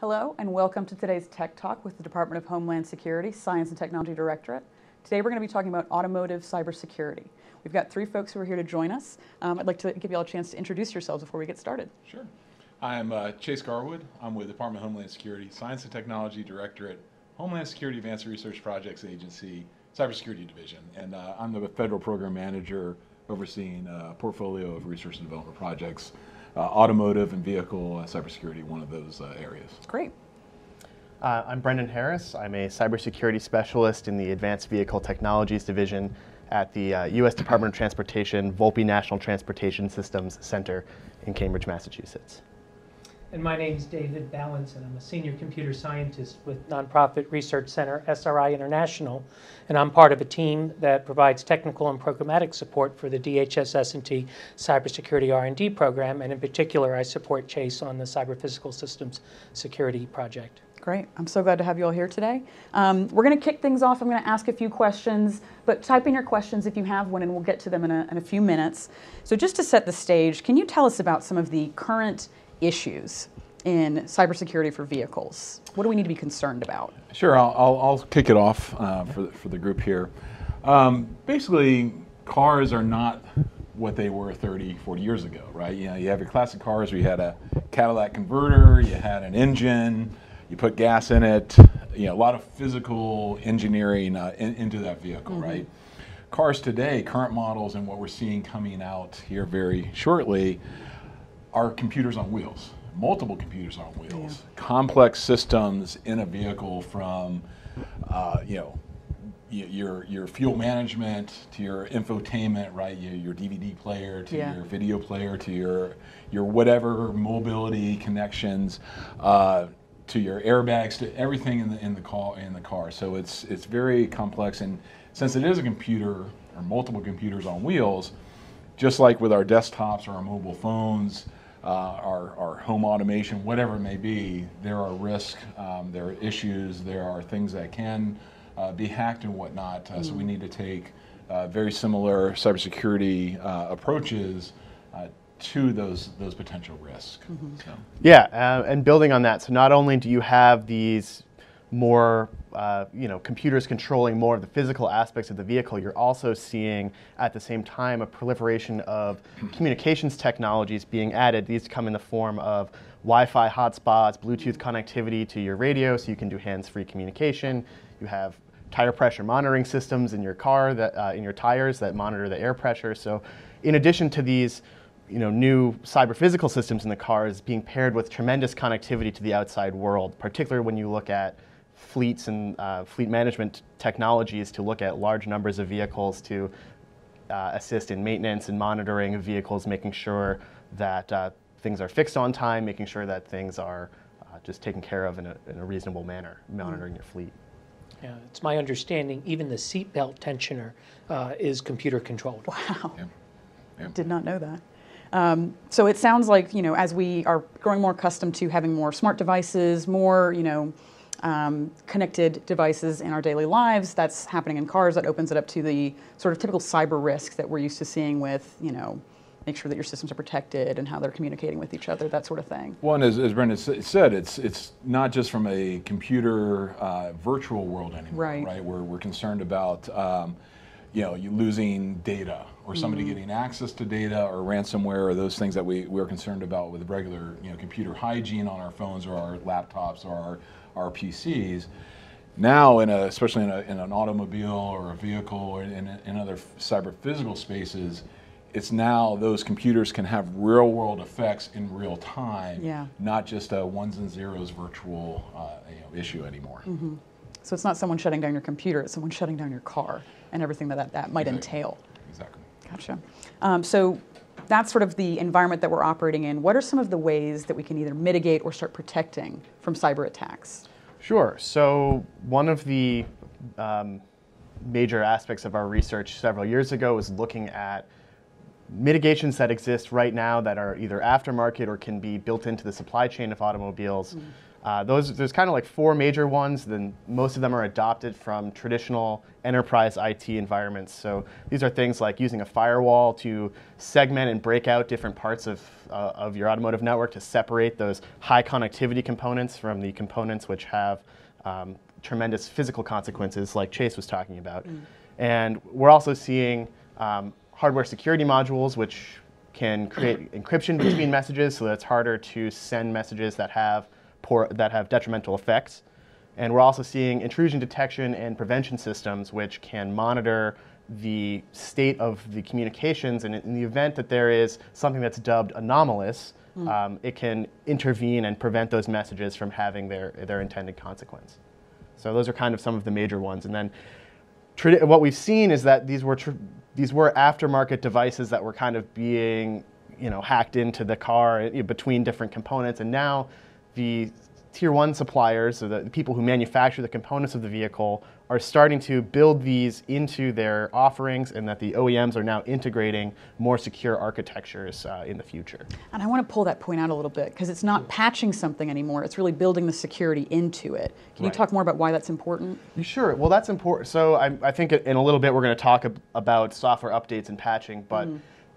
Hello and welcome to today's Tech Talk with the Department of Homeland Security, Science and Technology Directorate. Today we're going to be talking about automotive cybersecurity. We've got three folks who are here to join us. I'd like to give you all a chance to introduce yourselves before we get started. Sure. I'm Chase Garwood. I'm with the Department of Homeland Security, Science and Technology Directorate, Homeland Security Advanced Research Projects Agency, Cybersecurity Division. And I'm the federal program manager overseeing a portfolio of research and development projects. Automotive and vehicle cybersecurity, one of those areas. Great. I'm Brendan Harris. I'm a cybersecurity specialist in the Advanced Vehicle Technologies Division at the U.S. Department of Transportation Volpe National Transportation Systems Center in Cambridge, Massachusetts. And my name's David Balance, and I'm a senior computer scientist with nonprofit research center SRI International, and I'm part of a team that provides technical and programmatic support for the DHS S&T cybersecurity R&D program, and in particular, I support Chase on the cyber physical systems security project. Great. I'm so glad to have you all here today. We're going to kick things off. I'm going to ask a few questions, but type in your questions if you have one, and we'll get to them in a few minutes. So just to set the stage, can you tell us about some of the current issues in cybersecurity for vehicles? What do we need to be concerned about? Sure, I'll kick it off for the group here. Basically, cars are not what they were 30, 40 years ago, right? You know, you have your classic cars where you had a Cadillac converter, you had an engine, you put gas in it, you know, a lot of physical engineering into that vehicle, mm-hmm. right? Cars today, current models and what we're seeing coming out here very shortly, are computers on wheels, multiple computers on wheels, yeah. complex systems in a vehicle from, you know, your fuel management to your infotainment, right? Your DVD player to yeah. your video player to your whatever mobility connections to your airbags to everything in the car. So it's very complex, and since it is a computer or multiple computers on wheels, just like with our desktops or our mobile phones. Our home automation, whatever it may be, there are risks, there are issues, there are things that can be hacked and whatnot. So we need to take very similar cybersecurity approaches to those potential risks. Mm-hmm. So. Yeah, and building on that, so not only do you have these more you know, computers controlling more of the physical aspects of the vehicle, you're also seeing at the same time a proliferation of communications technologies being added. These come in the form of Wi-Fi hotspots, Bluetooth connectivity to your radio so you can do hands-free communication. You have tire pressure monitoring systems in your car, that in your tires that monitor the air pressure. So in addition to these new cyber physical systems in the cars being paired with tremendous connectivity to the outside world, particularly when you look at fleets and fleet management technologies to look at large numbers of vehicles to assist in maintenance and monitoring of vehicles, making sure that things are fixed on time, making sure that things are just taken care of in a reasonable manner, monitoring your fleet. Yeah, it's my understanding even the seatbelt tensioner is computer controlled. Wow, yeah. Yeah. Did not know that. So it sounds like, as we are growing more accustomed to having more smart devices, more, connected devices in our daily lives, that's happening in cars, that opens it up to the sort of typical cyber risks that we're used to seeing with, make sure that your systems are protected and how they're communicating with each other, that sort of thing. Well, and as Brendan said, it's not just from a computer virtual world anymore, right? We're concerned about, you losing data or somebody mm-hmm. getting access to data or ransomware or those things that we're concerned about with regular, computer hygiene on our phones or our laptops or our PCs. Now, especially in an automobile or a vehicle or in other cyber physical spaces, it's now those computers can have real world effects in real time, yeah. not just a ones and zeros virtual issue anymore. Mm-hmm. So it's not someone shutting down your computer, it's someone shutting down your car and everything that might exactly. entail. Exactly. Gotcha. So that's sort of the environment that we're operating in. What are some of the ways that we can either mitigate or start protecting from cyber attacks? Sure. So one of the major aspects of our research several years ago was looking at mitigations that exist right now that are either aftermarket or can be built into the supply chain of automobiles. Mm-hmm. There's kind of like four major ones, then most of them are adopted from traditional enterprise IT environments. So these are things like using a firewall to segment and break out different parts of your automotive network to separate those high connectivity components from the components which have tremendous physical consequences like Chase was talking about. Mm. And we're also seeing hardware security modules which can create encryption between messages so that it's harder to send messages that have detrimental effects. And we're also seeing intrusion detection and prevention systems which can monitor the state of the communications, and in the event that there is something that's dubbed anomalous, mm. It can intervene and prevent those messages from having their intended consequence. So those are kind of some of the major ones. And then what we've seen is that these were aftermarket devices that were kind of being, you know, hacked into the car between different components, and now the tier one suppliers, so the people who manufacture the components of the vehicle, are starting to build these into their offerings, and that the OEMs are now integrating more secure architectures in the future. And I want to pull that point out a little bit, because it's not patching something anymore, it's really building the security into it. Can you talk more about why that's important? Sure, well that's important. So I think in a little bit we're going to talk about software updates and patching, but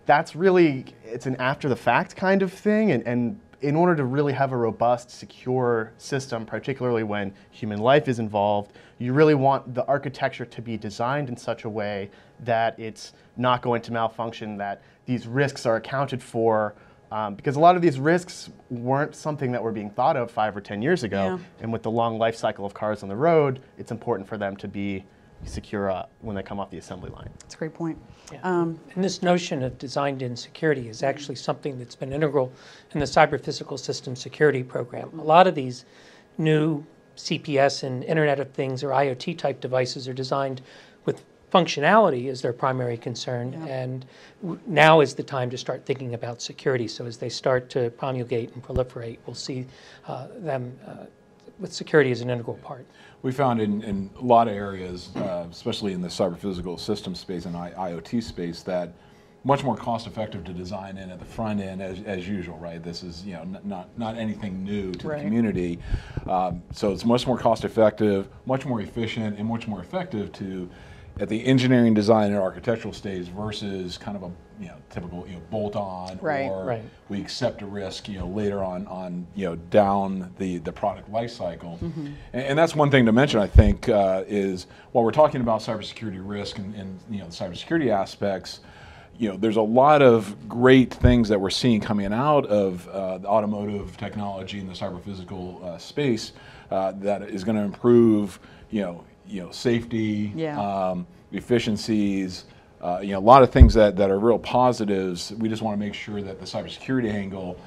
that's really, it's an after the fact kind of thing, and in order to really have a robust, secure system, particularly when human life is involved, you really want the architecture to be designed in such a way that it's not going to malfunction, that these risks are accounted for, because a lot of these risks weren't something that were being thought of 5 or 10 years ago. Yeah. And with the long life cycle of cars on the road, it's important for them to be secure when they come off the assembly line. That's a great point. Yeah. And this notion of designed-in security is actually something that's been integral in the Cyber-Physical System Security Program. A lot of these new CPS and Internet of Things or IoT-type devices are designed with functionality as their primary concern, and now is the time to start thinking about security. So as they start to promulgate and proliferate, we'll see them with security as an integral part. We found in a lot of areas, especially in the cyber-physical system space and IoT space, that much more cost-effective to design in at the front end as usual, right? This is, you know, not anything new to the community. So it's much more cost-effective, much more efficient, and much more effective to, at the engineering, design, and architectural stage versus kind of a typical bolt-on, or we accept a risk later on down the product life cycle. Mm-hmm. And that's one thing to mention, I think, is while we're talking about cybersecurity risk and the cybersecurity aspects, there's a lot of great things that we're seeing coming out of the automotive technology and the cyber-physical space that is going to improve safety, efficiencies, a lot of things that are real positives. We just want to make sure that the cybersecurity angle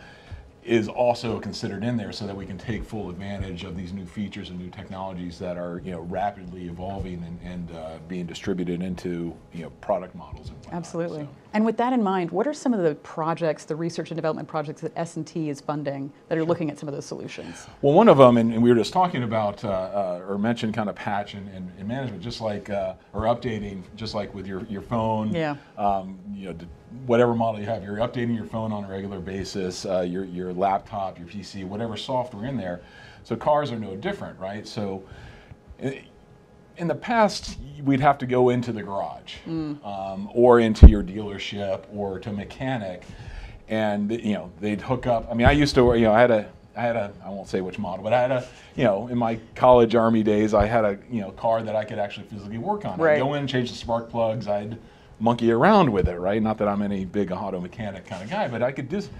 is also considered in there so that we can take full advantage of these new features and new technologies that are rapidly evolving and being distributed into product models and whatnot. Absolutely. So. And with that in mind, what are some of the projects, the research and development projects that S&T is funding that are looking at some of those solutions? Well, one of them, and we were just talking about or mentioned kind of patch and management, just like or updating, just like with your phone. Yeah. Whatever model you have, you're updating your phone on a regular basis, your laptop, your PC, whatever software in there. So cars are no different, right? So in the past, we'd have to go into the garage or into your dealership or to a mechanic, and they'd hook up. I mean, I used to, I won't say which model, but I had a, in my college Army days, I had a, car that I could actually physically work on. I'd go in, change the spark plugs. I'd monkey around with it, right? Not that I'm any big auto mechanic kind of guy, but I could just,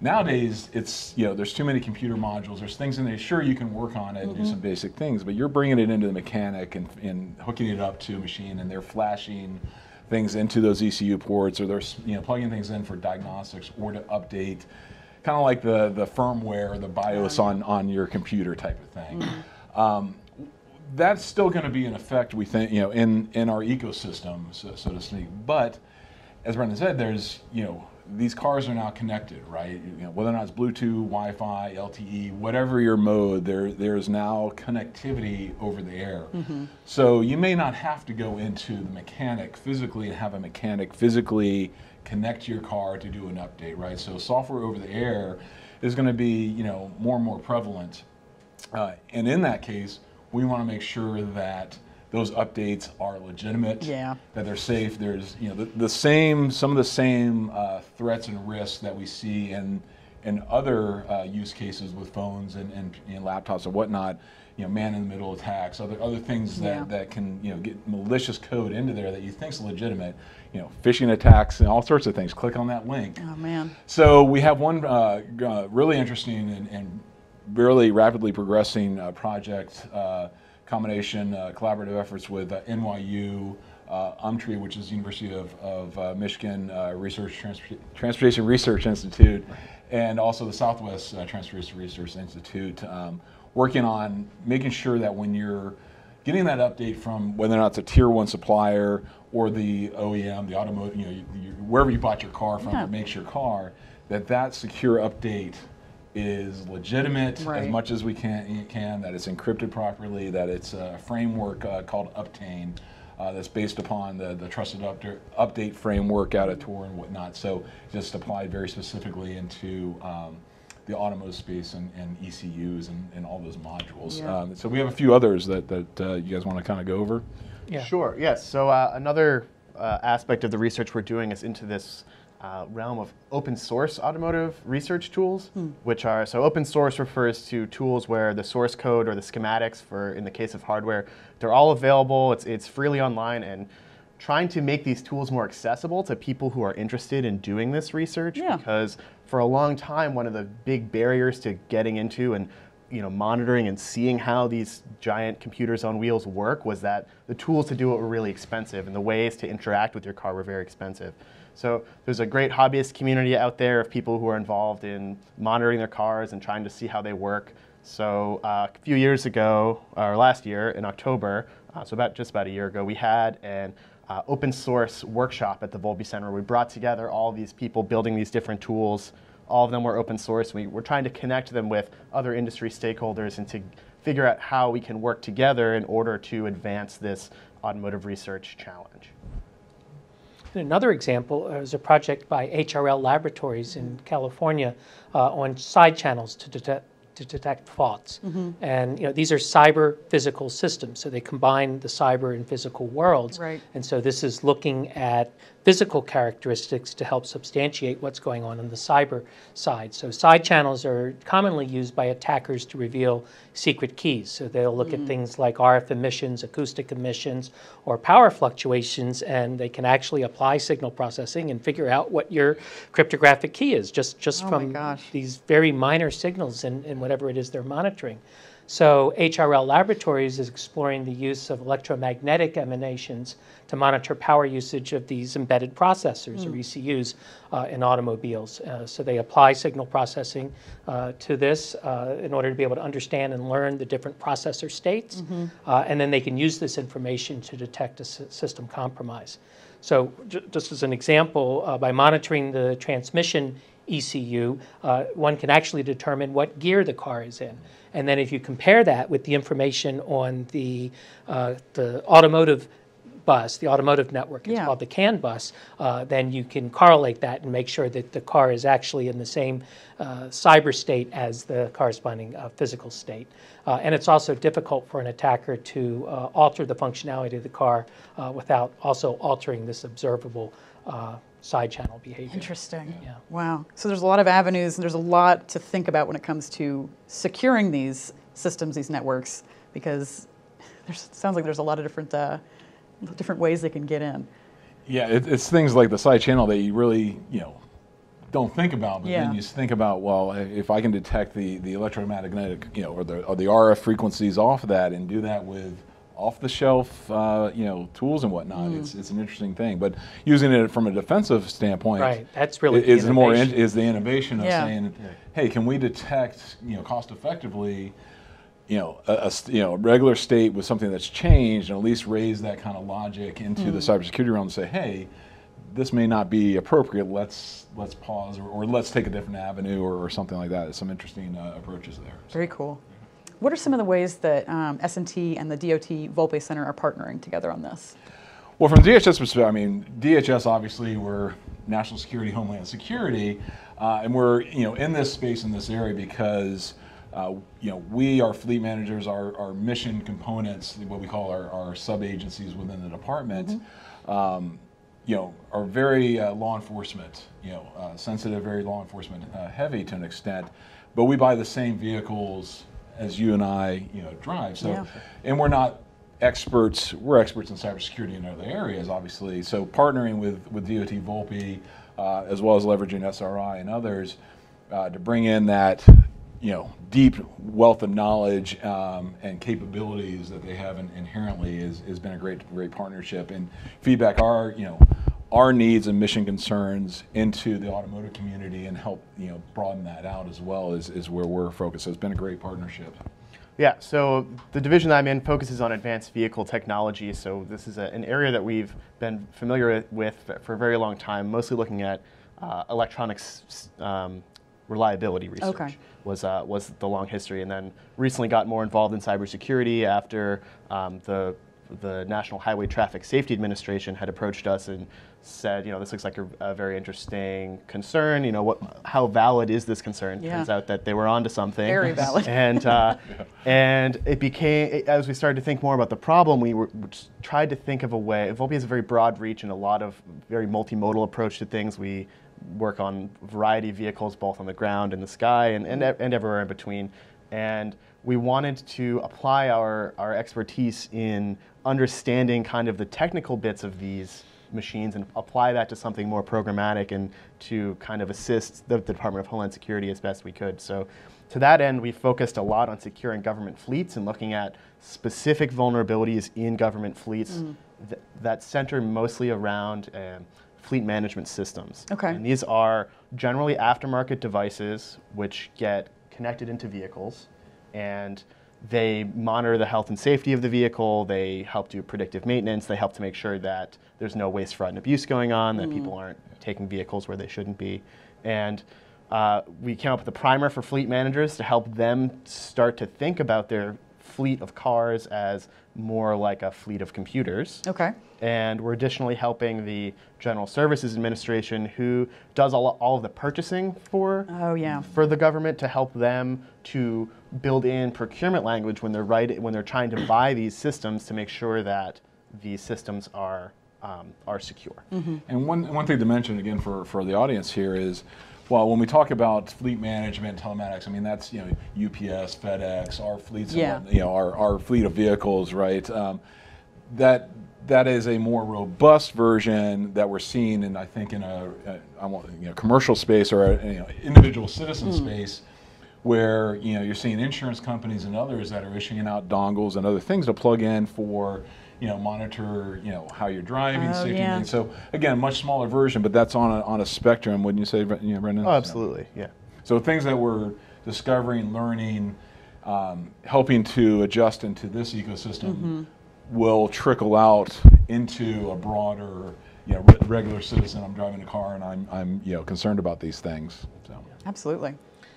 nowadays it's, there's too many computer modules, there's things in there, sure you can work on it and do some basic things, but you're bringing it into the mechanic and hooking it up to a machine, and they're flashing things into those ECU ports, or they're plugging things in for diagnostics or to update, kind of like the firmware or the BIOS on your computer type of thing. That's still going to be in effect, we think, in our ecosystem, so to speak. But as Brendan said, there's, these cars are now connected, right? Whether or not it's Bluetooth, Wi-Fi, LTE, whatever your mode, there's now connectivity over the air. So you may not have to go into the mechanic physically and have a mechanic physically connect your car to do an update, right? So software over the air is going to be, you know, more and more prevalent. And in that case, we want to make sure that those updates are legitimate, that they're safe. There's, you know, some of the same threats and risks that we see in other use cases with phones and laptops and whatnot. You know, man-in-the-middle attacks, other things that, that can, you know, get malicious code into there that you think's legitimate, you know, phishing attacks and all sorts of things. Click on that link. Oh, man. So we have one really interesting and really rapidly progressing project, combination collaborative efforts with NYU, UMTRI, which is University of Michigan Transportation Research Institute, and also the Southwest Transportation Research Institute, working on making sure that when you're getting that update from whether or not it's a tier one supplier or the OEM, the automotive, you know, wherever you bought your car from, that makes your car, that secure update is legitimate as much as we can, that it's encrypted properly, that it's a framework called Uptane that's based upon the trusted update framework out of Tor and whatnot. So just applied very specifically into the automotive space and ECUs and all those modules. So we have a few others that you guys want to kind of go over? Yeah. Sure, yes. So another aspect of the research we're doing is into this realm of open source automotive research tools, which are, so open source refers to tools where the source code or the schematics for, in the case of hardware, they're all available, it's freely online, and trying to make these tools more accessible to people who are interested in doing this research, because for a long time, one of the big barriers to getting into and, you know, monitoring and seeing how these giant computers on wheels work was that the tools to do it were really expensive and the ways to interact with your car were very expensive. So there's a great hobbyist community out there of people who are involved in monitoring their cars and trying to see how they work. So a few years ago, or last year in October, so just about a year ago, we had an open source workshop at the Volpe Center where we brought together all these people building these different tools. All of them were open source. We were trying to connect them with other industry stakeholders and to figure out how we can work together in order to advance this automotive research challenge. Another example is a project by HRL Laboratories in California on side channels to detect faults. And you know, these are cyber physical systems, so they combine the cyber and physical worlds. And so this is looking at physical characteristics to help substantiate what's going on the cyber side. So side channels are commonly used by attackers to reveal secret keys. So they'll look at things like RF emissions, acoustic emissions, or power fluctuations, and they can actually apply signal processing and figure out what your cryptographic key is just from these very minor signals and whatever it is they're monitoring. So HRL Laboratories is exploring the use of electromagnetic emanations to monitor power usage of these embedded processors, or ECUs, in automobiles. So they apply signal processing to this in order to be able to understand and learn the different processor states, and then they can use this information to detect a system compromise. So just as an example, by monitoring the transmission ECU, one can actually determine what gear the car is in. And then if you compare that with the information on the automotive bus, the automotive network, it's called the CAN bus, then you can correlate that and make sure that the car is actually in the same cyber state as the corresponding physical state. And it's also difficult for an attacker to alter the functionality of the car without also altering this observable side channel behavior. Interesting. Yeah. Wow. So there's a lot of avenues and there's a lot to think about when it comes to securing these systems, these networks, because it sounds like there's a lot of different ways they can get in. Yeah, it's things like the side channel that you really, you know, don't think about, but then you just think about, well, if I can detect the electromagnetic, you know, or the RF frequencies off of that and do that with off-the-shelf, you know, tools and whatnot. It's an interesting thing, but using it from a defensive standpoint, that's really is the innovation of saying, hey, can we detect, you know, cost effectively, you know, a regular state with something that's changed, and at least raise that kind of logic into the cybersecurity realm and say, hey, this may not be appropriate. Let's pause or let's take a different avenue or something like that. There's some interesting approaches there. So. Very cool. What are some of the ways that S&T and the DOT Volpe Center are partnering together on this? Well, from DHS perspective, I mean, DHS obviously we're national security, homeland security, and we're in this space in this area because we are fleet managers, our mission components, what we call our sub agencies within the department, mm-hmm. Are very law enforcement sensitive, very law enforcement heavy to an extent, but we buy the same vehicles as you and I drive. So, yeah. And we're not experts, we're experts in cybersecurity in other areas, obviously. So partnering with DOT Volpe, as well as leveraging SRI and others, to bring in that deep wealth of knowledge and capabilities that they have inherently has been a great partnership and feedback our our needs and mission concerns into the automotive community and help broaden that out as well is where we're focused. So it's been a great partnership. Yeah, so the division that I'm in focuses on advanced vehicle technology. So this is an area that we've been familiar with for a very long time, mostly looking at electronics reliability research. Okay. Was the long history, and then recently got more involved in cybersecurity after the National Highway Traffic Safety Administration had approached us and said, this looks like a very interesting concern. How valid is this concern? Yeah. Turns out that they were onto something. Very valid. And and it became, as we started to think more about the problem, we tried to think of a way. Volpe has a very broad reach and a lot of very multimodal approach to things. We work on a variety of vehicles, both on the ground and the sky, and everywhere in between. And we wanted to apply our expertise in understanding kind of the technical bits of these machines and apply that to something more programmatic and to kind of assist the Department of Homeland Security as best we could. So to that end, we focused a lot on securing government fleets and looking at specific vulnerabilities in government fleets that center mostly around fleet management systems. Okay. And these are generally aftermarket devices which get connected into vehicles, and they monitor the health and safety of the vehicle, they help do predictive maintenance, they help to make sure that there's no waste, fraud, and abuse going on, that people aren't taking vehicles where they shouldn't be. And we came up with a primer for fleet managers to help them start to think about their fleet of cars as more like a fleet of computers. Okay. And we're additionally helping the General Services Administration, who does all of the purchasing for the government, to help them to build in procurement language when they're trying to buy these systems, to make sure that these systems are secure. Mm-hmm. And one thing to mention again for the audience here is, well, when we talk about fleet management, telematics, I mean that's UPS, FedEx, our fleets, our fleet of vehicles, right? That is a more robust version that we're seeing, and I think in a commercial space or a individual citizen space, where you're seeing insurance companies and others that are issuing out dongles and other things to plug in for. Monitor how you're driving, safety. Yeah. And so again, much smaller version, but that's on a spectrum, wouldn't you say, Brendan? Oh, absolutely, yeah. So things that we're discovering, learning, helping to adjust into this ecosystem will trickle out into a broader, regular citizen. I'm driving a car and I'm concerned about these things. So. Absolutely.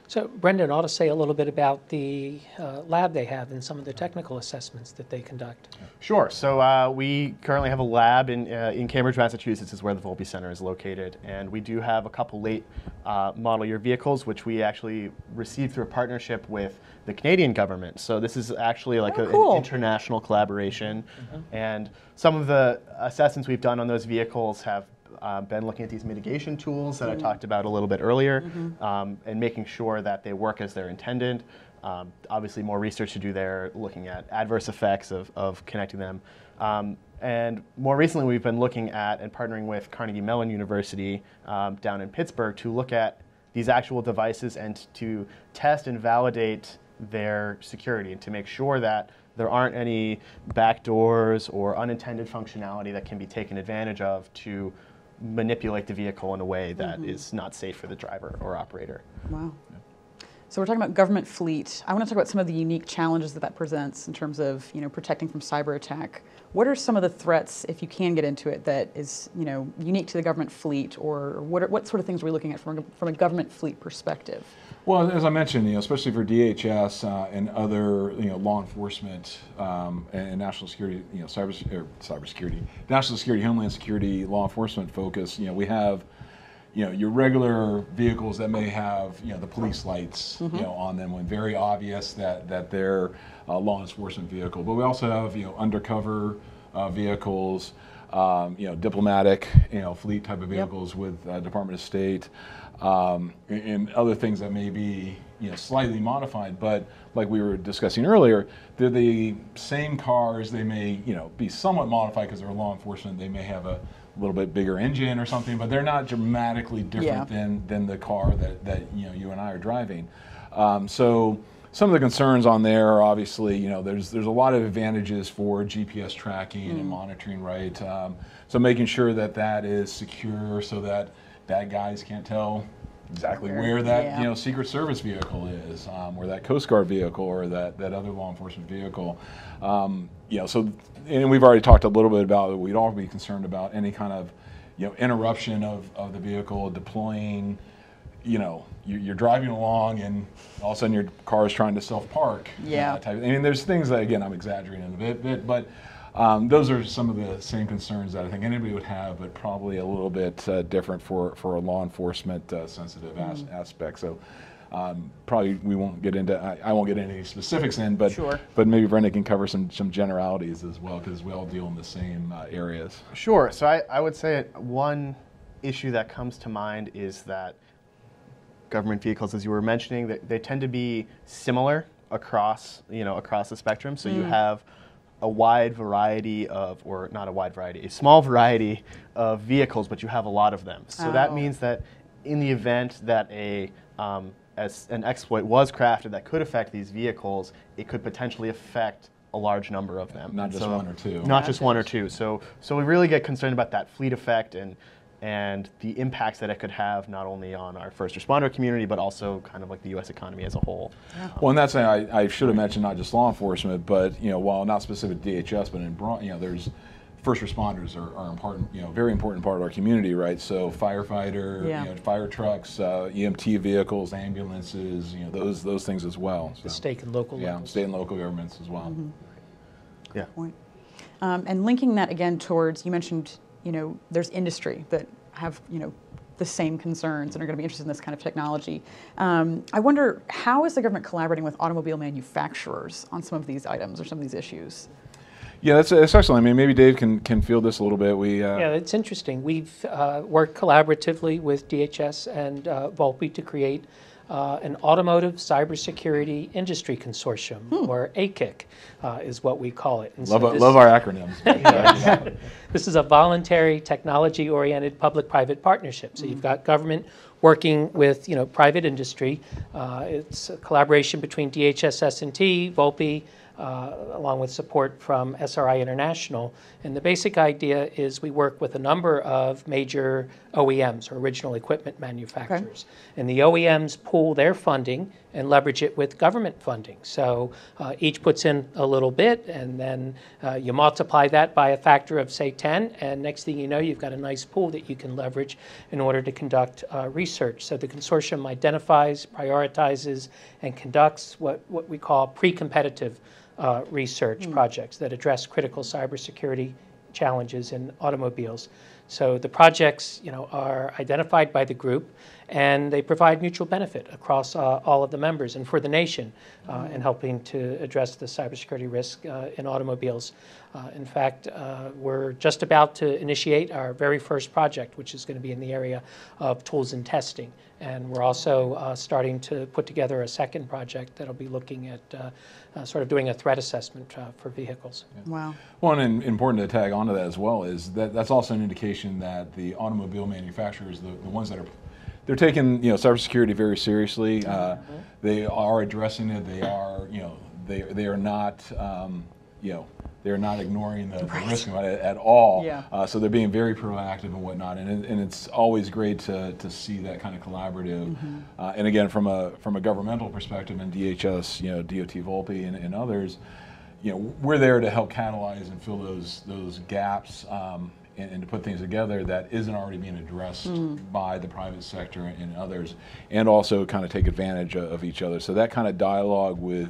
So Brendan ought to say a little bit about the lab they have and some of the technical assessments that they conduct. Sure. So we currently have a lab in Cambridge, Massachusetts, is where the Volpe Center is located. And we do have a couple late model year vehicles, which we actually received through a partnership with the Canadian government. So this is actually like an international collaboration. Mm-hmm. And some of the assessments we've done on those vehicles have been looking at these mitigation tools that I talked about a little bit earlier, and making sure that they work as they're intended. Obviously more research to do there, looking at adverse effects of connecting them. And more recently we've been looking at and partnering with Carnegie Mellon University down in Pittsburgh to look at these actual devices and to test and validate their security and to make sure that there aren't any backdoors or unintended functionality that can be taken advantage of to manipulate the vehicle in a way that is not safe for the driver or operator. Wow. So we're talking about government fleet. I want to talk about some of the unique challenges that presents in terms of, you know, protecting from cyber attack. What are some of the threats, if you can get into it, that is, you know, unique to the government fleet, or what sort of things are we looking at from a government fleet perspective? Well, as I mentioned, you know, especially for DHS and other, you know, law enforcement and national security, you know, national security, homeland security, law enforcement focus, you know, we have, you know, your regular vehicles that may have, you know, the police lights, you know, on them when very obvious that they're a law enforcement vehicle. But we also have, you know, undercover vehicles, you know, diplomatic, you know, fleet type of vehicles with Department of State, and other things that may be, you know, slightly modified. But like we were discussing earlier, they're the same cars. They may, you know, be somewhat modified because they're law enforcement. They may have a little bit bigger engine or something, but they're not dramatically different than the car that you know, you and I are driving. So some of the concerns on there are obviously, you know, there's a lot of advantages for GPS tracking and monitoring, right? So making sure that is secure so that bad guys can't tell exactly where that you know, Secret Service vehicle is, or that Coast Guard vehicle, or that other law enforcement vehicle. You know, so, and we've already talked a little bit about it. We'd all be concerned about any kind of, you know, interruption of the vehicle deploying. You know, you're driving along and all of a sudden your car is trying to self-park. Yeah. That type of, I mean, there's things that, again, I'm exaggerating a bit, but those are some of the same concerns that I think anybody would have, but probably a little bit different for a law enforcement sensitive aspect. So probably we won't get into, I won't get any specifics in, but maybe Brendan can cover some generalities as well, because we all deal in the same areas. Sure. So I would say one issue that comes to mind is that government vehicles, as you were mentioning, they tend to be similar across, you know, across the spectrum. So you have a wide variety of, or not a wide variety, a small variety of vehicles, but you have a lot of them. So that means that in the event that an exploit was crafted that could affect these vehicles, it could potentially affect a large number of them. Not just one or two. Not just one or two. So we really get concerned about that fleet effect and the impacts that it could have not only on our first responder community, but also kind of like the U.S. economy as a whole. Well, and that's why I should have mentioned not just law enforcement, but, you know, while not specific to DHS, but in broad, you know, there's first responders are important, you know, very important part of our community, right? So firefighter, you know, fire trucks, EMT vehicles, ambulances, you know, those things as well. So, the state and local levels. State and local governments as well. Good point. And linking that again towards, you mentioned, you know, there's industry that have, you know, the same concerns and are going to be interested in this kind of technology. I wonder, how is the government collaborating with automobile manufacturers on some of these items or some of these issues? Yeah, that's excellent. I mean, maybe Dave can field this a little bit. Yeah, it's interesting. We've worked collaboratively with DHS and Volpe to create an Automotive Cybersecurity Industry Consortium, or ACIC, is what we call it. And love our acronyms. This is a voluntary, technology-oriented public-private partnership. So you've got government working with, you know, private industry. It's a collaboration between DHS, S&T, Volpe, along with support from SRI International. And the basic idea is we work with a number of major OEMs, or original equipment manufacturers. And the OEMs pool their funding and leverage it with government funding. So each puts in a little bit, and then you multiply that by a factor of, say, 10, and next thing you know, you've got a nice pool that you can leverage in order to conduct research. So the consortium identifies, prioritizes, and conducts what we call pre-competitive research projects that address critical cybersecurity challenges in automobiles. So the projects, you know, are identified by the group, and they provide mutual benefit across all of the members and for the nation in helping to address the cybersecurity risk in automobiles. In fact, we're just about to initiate our very first project, which is going to be in the area of tools and testing. And we're also starting to put together a second project that'll be looking at sort of doing a threat assessment for vehicles. Wow. Well, and important to tag onto that as well is that that's also an indication that the automobile manufacturers, the ones that are, they're taking, you know, cybersecurity very seriously. They are addressing it. They are, you know, they are not, you know, they're not ignoring the, the risk at all. Yeah. So they're being very proactive and whatnot, and it's always great to see that kind of collaborative. Mm-hmm. And again, from a governmental perspective, and DHS, you know, DOT Volpe and others, you know, we're there to help catalyze and fill those gaps. And to put things together that isn't already being addressed by the private sector and others, and also kind of take advantage of each other. So that kind of dialogue with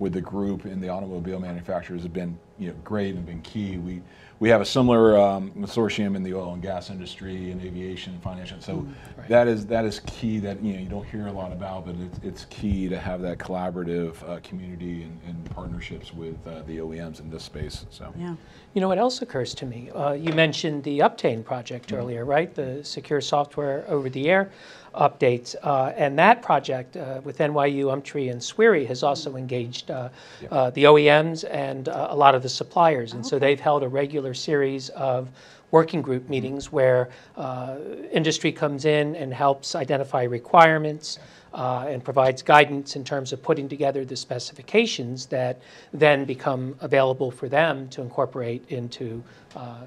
the group and the automobile manufacturers has been, you know, great and been key. We have a similar consortium in the oil and gas industry and aviation, financial. So that is key. That, you know, you don't hear a lot about, but it's key to have that collaborative community and partnerships with the OEMs in this space. So yeah, you know what else occurs to me? You mentioned the Uptane project earlier, right? The secure software over the air updates, and that project with NYU, UMTRI, and SWIRI has also engaged the OEMs and a lot of the suppliers, and so they've held a regular series of working group meetings where industry comes in and helps identify requirements and provides guidance in terms of putting together the specifications that then become available for them to incorporate into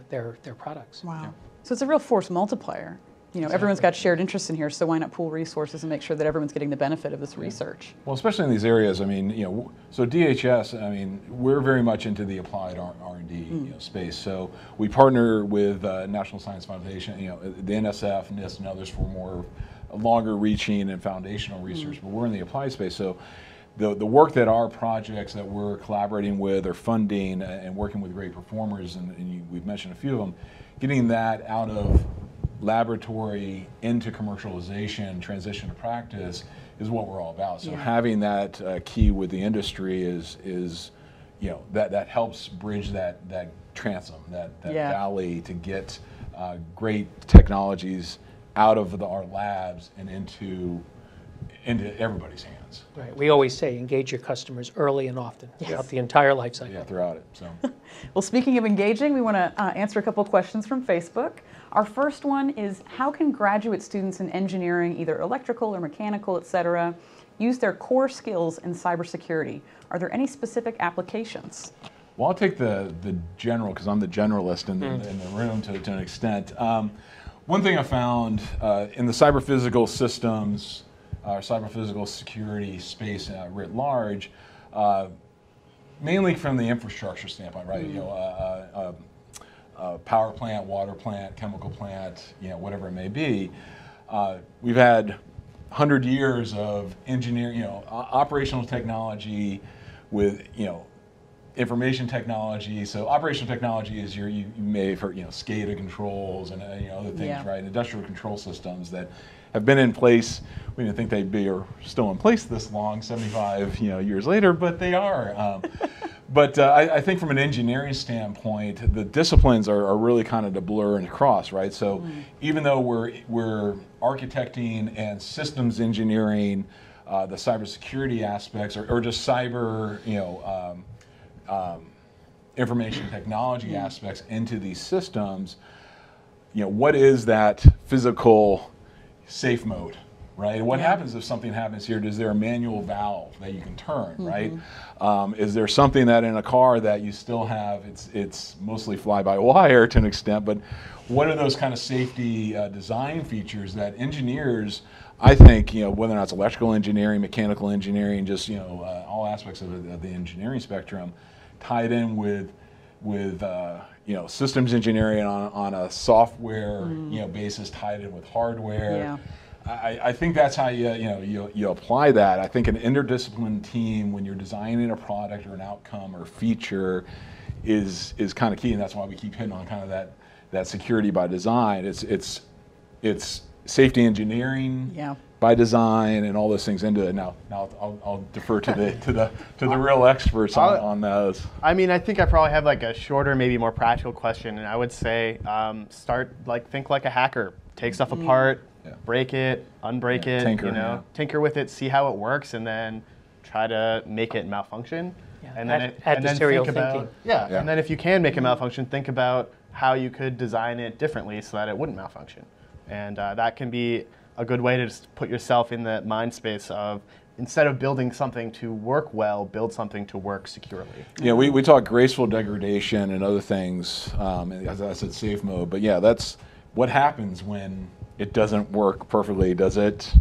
their products. Wow. Yeah. So it's a real force multiplier. You know, everyone's got shared interests in here, so why not pool resources and make sure that everyone's getting the benefit of this research? Well, especially in these areas, I mean, you know, so DHS, I mean, we're very much into the applied R&D you know, space. So we partner with National Science Foundation, you know, the NSF, NIST, and others for more longer-reaching and foundational research, but we're in the applied space. So the work that our projects that we're collaborating with or funding and working with great performers, and we've mentioned a few of them, getting that out of laboratory into commercialization, transition to practice is what we're all about. So having that key with the industry is you know, that helps bridge that transom, that valley to get great technologies out of our labs and into everybody's hands. Right. We always say engage your customers early and often throughout the entire life cycle. Yeah, throughout it. So. Well, speaking of engaging, we want to answer a couple of questions from Facebook. Our first one is, how can graduate students in engineering, either electrical or mechanical, etc., use their core skills in cybersecurity? Are there any specific applications? Well, I'll take the general, because I'm the generalist in the room to an extent. One thing I found in the cyber-physical systems, or cyber-physical security space writ large, mainly from the infrastructure standpoint, right? You know, power plant, water plant, chemical plant, you know, whatever it may be. We've had 100 years of engineering, you know, operational technology with, you know, information technology. So operational technology is you may have heard, you know, SCADA controls and you know, other things, right? Industrial control systems that have been in place. We didn't think they'd be or still in place this long, 75 you know, years later, but they are. But I think from an engineering standpoint, the disciplines are really kind of to blur and cross, right? So even though we're architecting and systems engineering, the cybersecurity aspects, or just cyber, you know, information technology aspects into these systems, you know, what is that physical safe mode? Right? What happens if something happens here? Is there a manual valve that you can turn, right? Is there something that in a car that you still have, it's mostly fly-by-wire to an extent, but what are those kind of safety design features that engineers, I think, you know, whether or not it's electrical engineering, mechanical engineering, just, you know, all aspects of the engineering spectrum, tied in with you know, systems engineering on a software, you know, basis, tied in with hardware. Yeah. I think that's how you apply that. I think an interdisciplinary team, when you're designing a product or an outcome or feature, is kind of key, and that's why we keep hitting on kind of that security by design. It's safety engineering by design, and all those things into it. Now I'll defer to the to the real experts on those. I mean, I think I probably have like a shorter, maybe more practical question, and I would say think like a hacker, take stuff apart. Yeah. Break it, unbreak it, tinker, you know, tinker with it, see how it works, and then try to make it malfunction. Yeah. And then adversarial thinking. About, and then if you can make it malfunction, think about how you could design it differently so that it wouldn't malfunction. And that can be a good way to just put yourself in the mind space of instead of building something to work well, build something to work securely. Yeah, we talk graceful degradation and other things, as I said, safe mode, but yeah, that's what happens when it doesn't work perfectly, does it?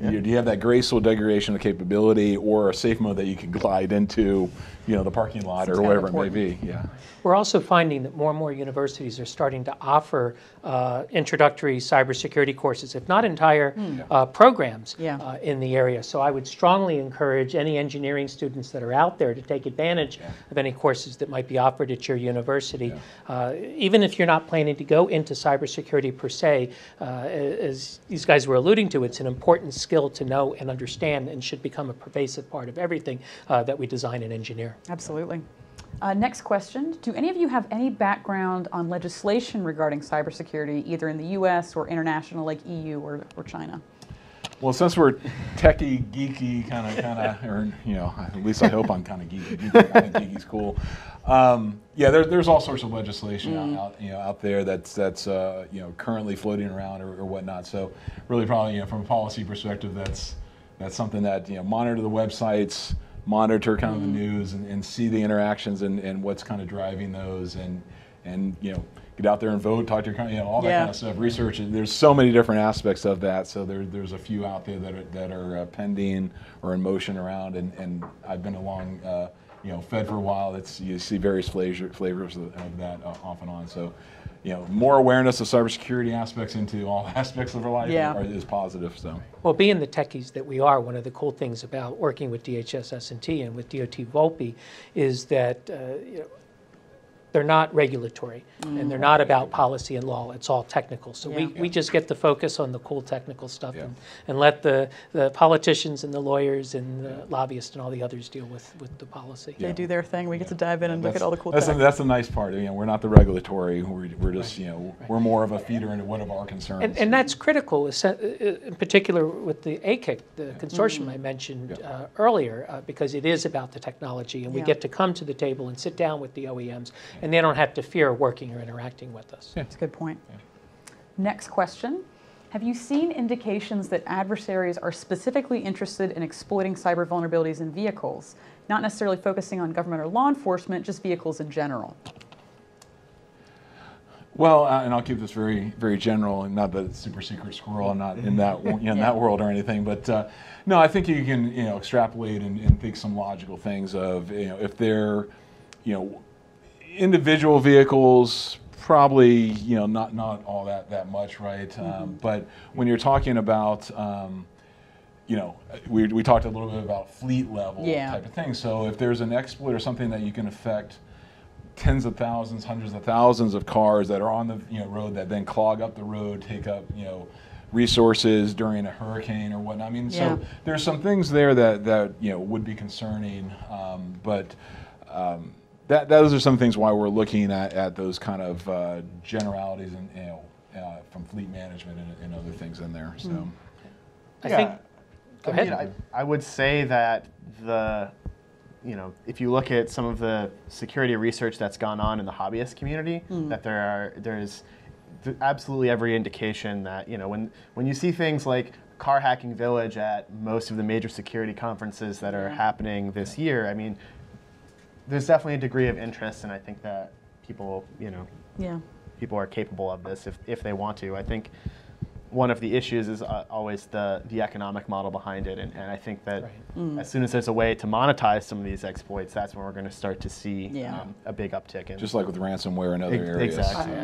Yeah. Do you have that graceful degradation of capability or a safe mode that you can glide into, you know, the parking lot or whatever it may be? Yeah. We're also finding that more and more universities are starting to offer introductory cybersecurity courses, if not entire programs in the area. So I would strongly encourage any engineering students that are out there to take advantage of any courses that might be offered at your university. Yeah. Even if you're not planning to go into cybersecurity per se, as these guys were alluding to, it's an important skill to know and understand and should become a pervasive part of everything that we design and engineer. Absolutely. Next question. Do any of you have any background on legislation regarding cybersecurity, either in the U.S. or international, like EU or China? Well, since we're techie, geeky, kind of, or, you know, at least I hope I'm kind of geeky. I think geeky's cool. Yeah, there's all sorts of legislation out there that's you know, currently floating around or whatnot. So really, probably, you know, from a policy perspective, that's something that, you know, monitor the websites, monitor kind of the news, and see the interactions and what's kind of driving those, and you know, get out there and vote, talk to your, you know, all that kind of stuff, research. There's so many different aspects of that. So there's a few out there that are pending or in motion around. And I've been along, you know, Fed for a while. You see various flavors of that off and on. So, you know, more awareness of cybersecurity aspects into all aspects of our life is positive. So, well, being the techies that we are, one of the cool things about working with DHS S&T and with DOT Volpe is that, you know, they're not regulatory, and they're not about policy and law. It's all technical. So we just get to focus on the cool technical stuff and let the politicians and the lawyers and the lobbyists and all the others deal with the policy. They do their thing. We get to dive in and look at all the cool stuff. That's the nice part. You know, we're not the regulatory. We're just, you know, we're more of a feeder into one of our concerns. And that's critical, in particular with the ACIC, the consortium I mentioned earlier, because it is about the technology, and we get to come to the table and sit down with the OEMs. And they don't have to fear working or interacting with us. Yeah. That's a good point. Yeah. Next question. Have you seen indications that adversaries are specifically interested in exploiting cyber vulnerabilities in vehicles, not necessarily focusing on government or law enforcement, just vehicles in general? Well, and I'll keep this very, very general, and not that it's super secret squirrel. I'm not in that, you know, in that world or anything. But no, I think you can, you know, extrapolate and think some logical things of, you know, if they're, you know, individual vehicles, probably, you know, not all that much, right? But when you're talking about, you know, we talked a little bit about fleet level type of thing. So if there's an exploit or something that you can affect tens of thousands, hundreds of thousands of cars that are on the, you know, road, that then clog up the road, take up, you know, resources during a hurricane or whatnot. I mean, so there's some things there that you know, would be concerning, but those are some things why we're looking at those kind of generalities and, you know, from fleet management and other things in there. So, I would say that you know, if you look at some of the security research that's gone on in the hobbyist community, that there's absolutely every indication that, you know, when you see things like Car Hacking Village at most of the major security conferences that are happening this year, I mean, there's definitely a degree of interest, and I think that people, you know, people are capable of this if they want to. I think one of the issues is always the economic model behind it, and I think that as soon as there's a way to monetize some of these exploits, that's when we're going to start to see a big uptick. In, just like with ransomware and other areas. Exactly.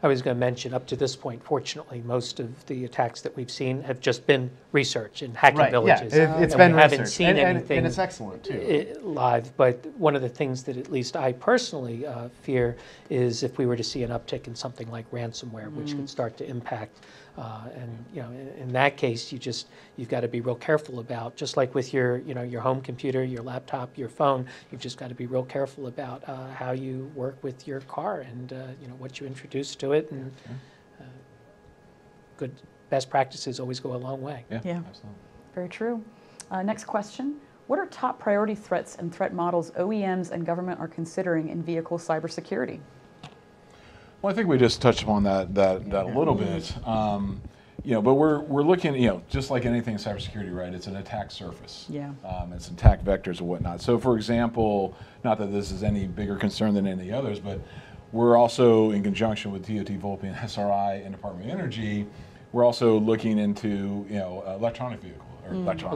I was going to mention, up to this point, fortunately, most of the attacks that we've seen have just been research and hacking villages. It's been research. Haven't seen anything, and it's excellent too. Live, but one of the things that at least I personally fear is if we were to see an uptick in something like ransomware, which could start to impact. And you know, in that case, you've got to be real careful about, just like with your, you know, your home computer, your laptop, your phone. You've just got to be real careful about how you work with your car and you know, what you introduce to it. And good best practices always go a long way. Yeah. Absolutely. Very true. Next question: what are top priority threats and threat models OEMs and government are considering in vehicle cybersecurity? Well, I think we just touched upon that a little bit. You know, but we're looking, you know, just like anything in cybersecurity, right? It's an attack surface. Yeah. It's attack vectors and whatnot. So, for example, not that this is any bigger concern than any others, but we're also, in conjunction with DOT Volpe and SRI and Department of Energy, we're also looking into, you know, electronic vehicles. They're all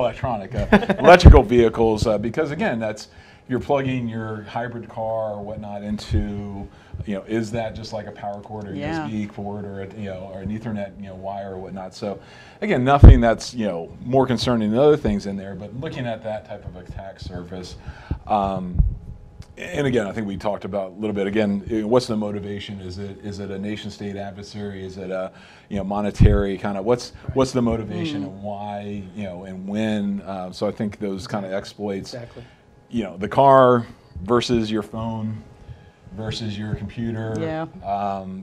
electronic. Electrical vehicles, because again, that's, you're plugging your hybrid car or whatnot into, you know, is that just like a power cord or a USB cord or a, you know, or an Ethernet, you know, wire or whatnot. So again, nothing that's, you know, more concerning than other things in there, but looking at that type of attack surface. And again, I think we talked about a little bit, again, what's the motivation? Is it a nation state adversary? Is it a, you know, monetary kind of, what's the motivation and why, you know, and when? So I think those kind of exploits, you know, the car versus your phone versus your computer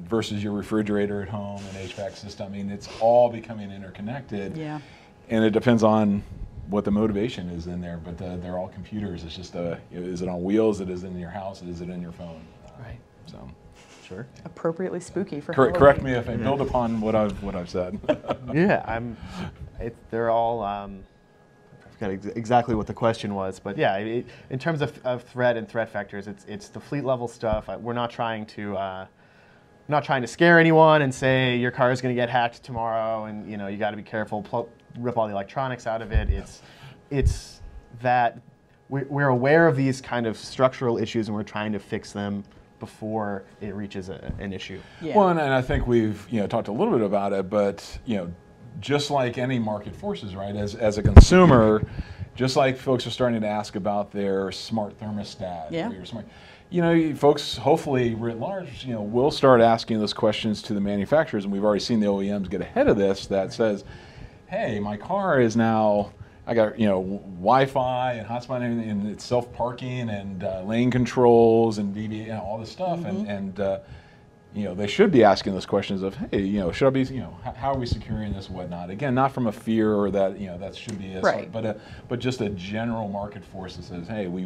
versus your refrigerator at home and HVAC system. I mean, it's all becoming interconnected. Yeah. And it depends on what the motivation is in there, but they're all computers. It's just is it on wheels? It is in your house? Is it in your phone? Right. So, sure. Appropriately spooky for Halloween. Correct me if I build upon what I've said. Yeah, they're all. I forgot exactly what the question was, but yeah, in terms of threat and threat factors, it's the fleet level stuff. We're not trying to. Not trying to scare anyone and say your car is going to get hacked tomorrow, and you know you got to be careful. Rip all the electronics out of it. It's that we're aware of these kind of structural issues, and we're trying to fix them before it reaches an issue. Yeah. Well, and I think we've talked a little bit about it, but you know, just like any market forces, right? As a consumer, just like folks are starting to ask about their smart thermostat, or your smart. You know, folks, hopefully, writ large, you know, will start asking those questions to the manufacturers, and we've already seen the OEMs get ahead of this. That says, "Hey, my car is now, I got, you know, Wi-Fi and hotspot and everything, and it's self-parking and lane controls and VBA and all this stuff." And you know, they should be asking those questions of, "Hey, you know, should I be, you know, how are we securing this, and whatnot?" Again, not from a fear or that, you know, that should be a sort, but just a general market force that says, "Hey, we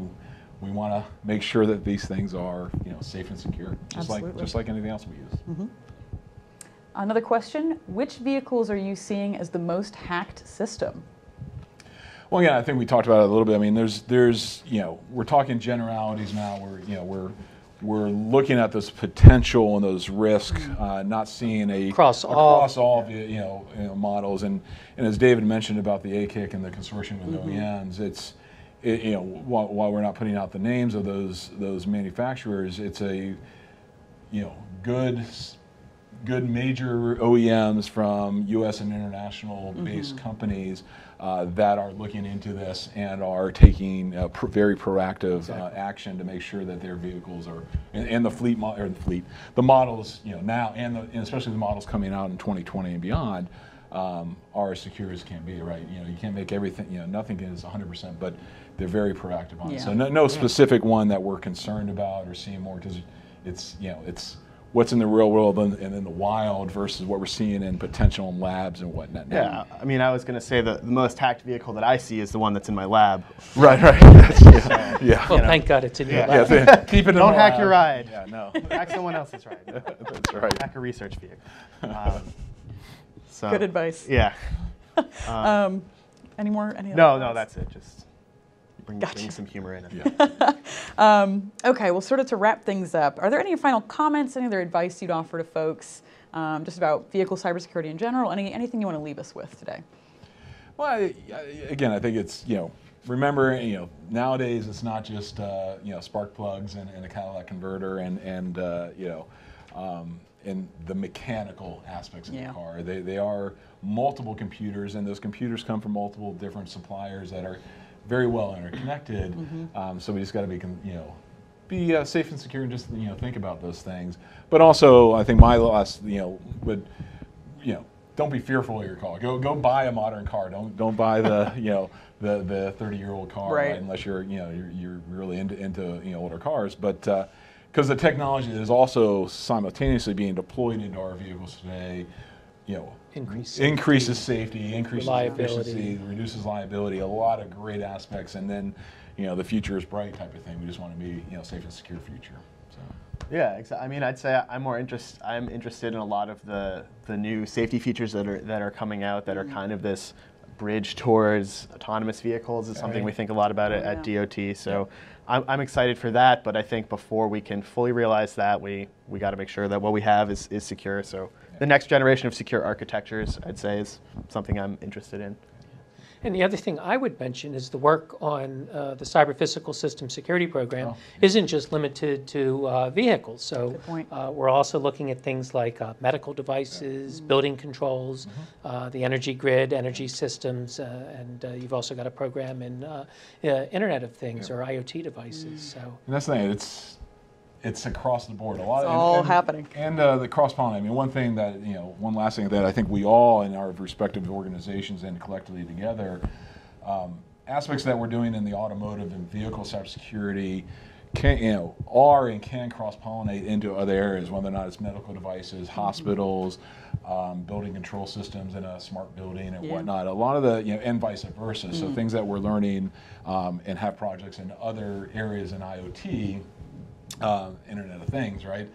want to make sure that these things are, you know, safe and secure, just like anything else we use." Mm-hmm. Another question: which vehicles are you seeing as the most hacked system? Well, yeah, I think we talked about it a little bit. I mean, there's you know, we're talking generalities now. We're looking at this potential and those risks, not seeing across all you know models. And as David mentioned about the AKIC and the consortium with OEMs, you know, while we're not putting out the names of those manufacturers, it's a, you know, good major OEMs from U.S. and international-based companies that are looking into this and are taking very proactive action to make sure that their vehicles are and the fleet or the models, you know, now and especially the models coming out in 2020 and beyond. Are as secure as can be, right? You know, you can't make everything, you know, nothing is 100%, but they're very proactive on it. So no specific one that we're concerned about or seeing more, because it's, you know, it's what's in the real world and in the wild versus what we're seeing in potential labs and whatnot. Yeah, I mean, I was going to say the most hacked vehicle that I see is the one that's in my lab. Right. Well, thank God it's in your lab. Keep it in the lab. Don't hack your ride. Yeah, no. Hack someone else's ride. That's right. Hack a research vehicle. So, good advice. Yeah. Any more? No, that's it. Just bring some humor in. Yeah. Okay, well, sort of to wrap things up, are there any final comments, any other advice you'd offer to folks just about vehicle cybersecurity in general? Anything you want to leave us with today? Well, again, I think it's, you know, remember, you know, nowadays it's not just, you know, spark plugs and a catalytic converter and you know, in the mechanical aspects of the car. They are multiple computers, and those computers come from multiple different suppliers that are very well interconnected. So we just got to be safe and secure and just, you know, think about those things. But also, I think my last, you know, would, you know, don't be fearful of your car. Go buy a modern car. Don't buy the you know the 30-year-old car, right? Unless you're really into you know, older cars, but. Because the technology that is also simultaneously being deployed into our vehicles today, you know, increases safety, increases efficiency, reduces liability, a lot of great aspects, and then, you know, the future is bright type of thing. We just want to be, you know, safe and secure future. So. Yeah, I mean, I'd say I'm interested in a lot of the new safety features that are coming out that are kind of this bridge towards autonomous vehicles. Is something we think a lot about at DOT. So I'm excited for that. But I think before we can fully realize that, we got to make sure that what we have is secure. So the next generation of secure architectures, I'd say, is something I'm interested in. And the other thing I would mention is the work on the Cyber Physical System Security Program isn't just limited to vehicles. So we're also looking at things like medical devices, building controls, the energy grid, energy systems, and you've also got a program in Internet of Things or IoT devices. So and that's the thing. It's across the board. It's all happening. And the cross-pollination. I mean, one last thing that I think we all in our respective organizations and collectively together, aspects that we're doing in the automotive and vehicle cybersecurity can cross-pollinate into other areas, whether or not it's medical devices, hospitals, building control systems in a smart building and whatnot. A lot of the, and vice versa. So things that we're learning and have projects in other areas in IoT, Internet of Things, right?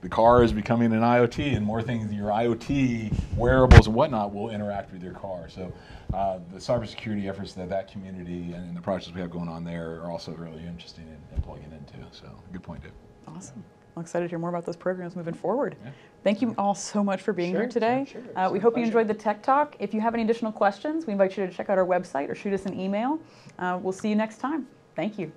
The car is becoming an IoT, and more things, your IoT wearables and whatnot will interact with your car. So the cybersecurity efforts that community and the projects we have going on there are also really interesting and plugging into. So good point, Dave. Awesome. I'm excited to hear more about those programs moving forward. Yeah. Thank you all so much for being here today. We hope you enjoyed the Tech Talk. If you have any additional questions, we invite you to check out our website or shoot us an email. We'll see you next time. Thank you.